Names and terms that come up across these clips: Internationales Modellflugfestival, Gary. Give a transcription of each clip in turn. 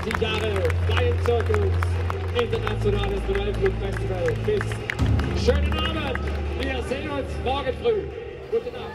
20 Jahre Flying Circles, Internationales Modellflugfestival. Bis schönen Abend, wir sehen uns morgen früh. Guten Abend.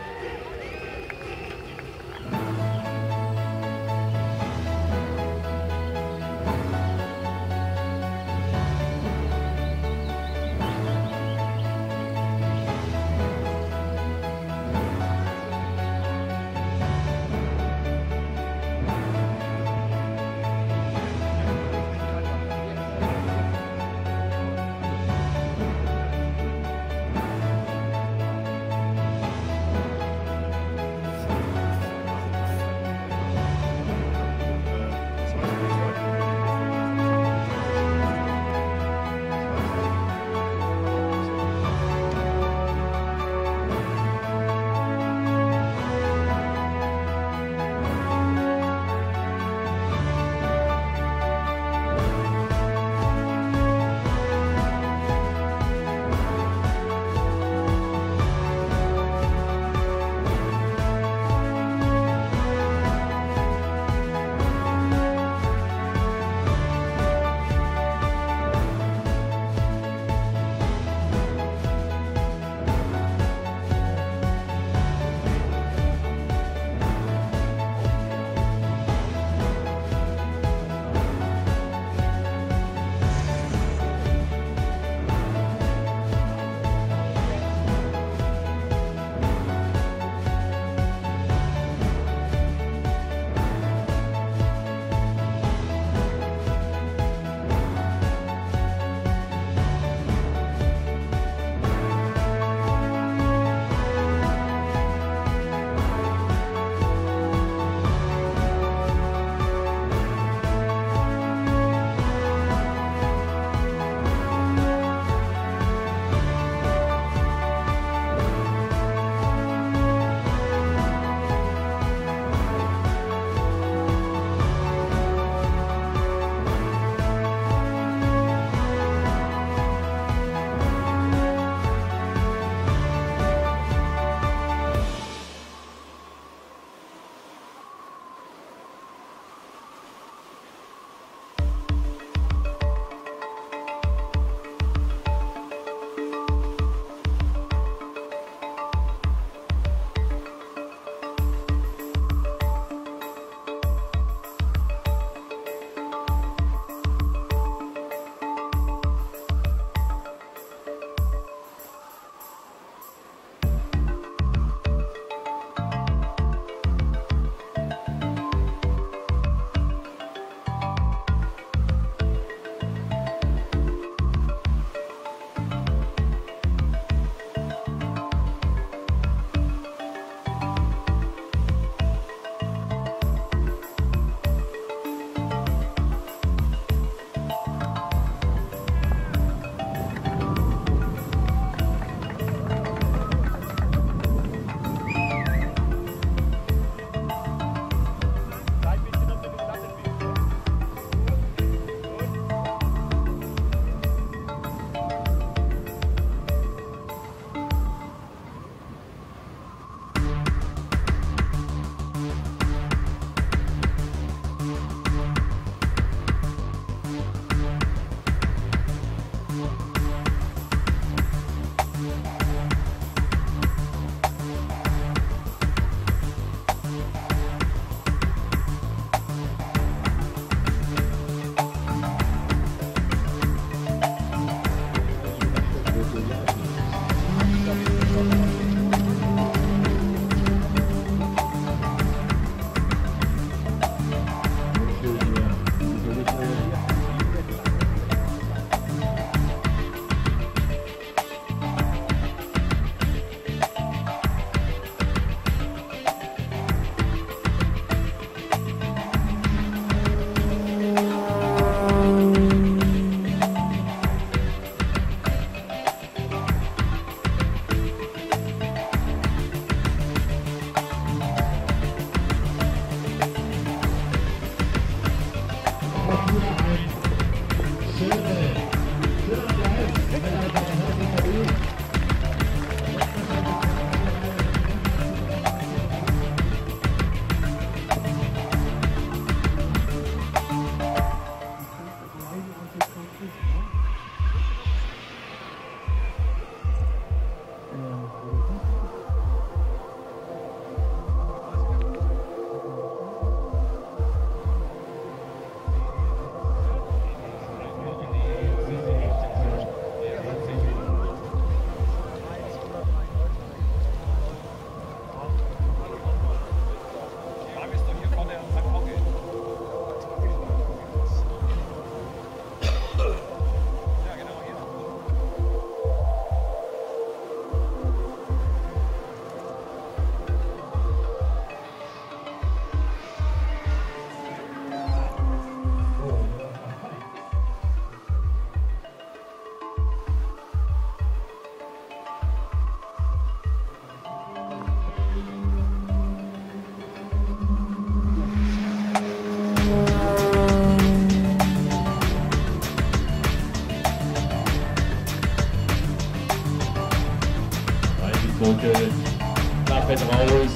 durch.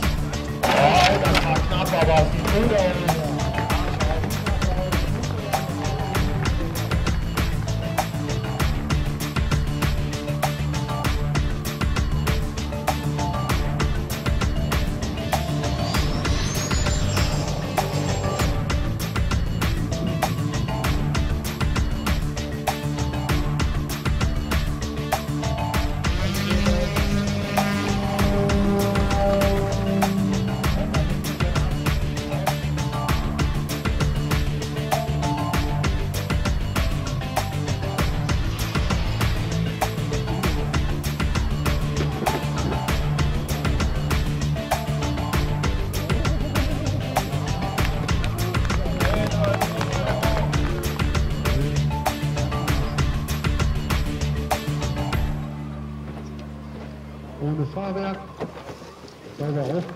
Oh, das war knapp, aber es sieht gut aus. Ohne Fahrwerk, sauber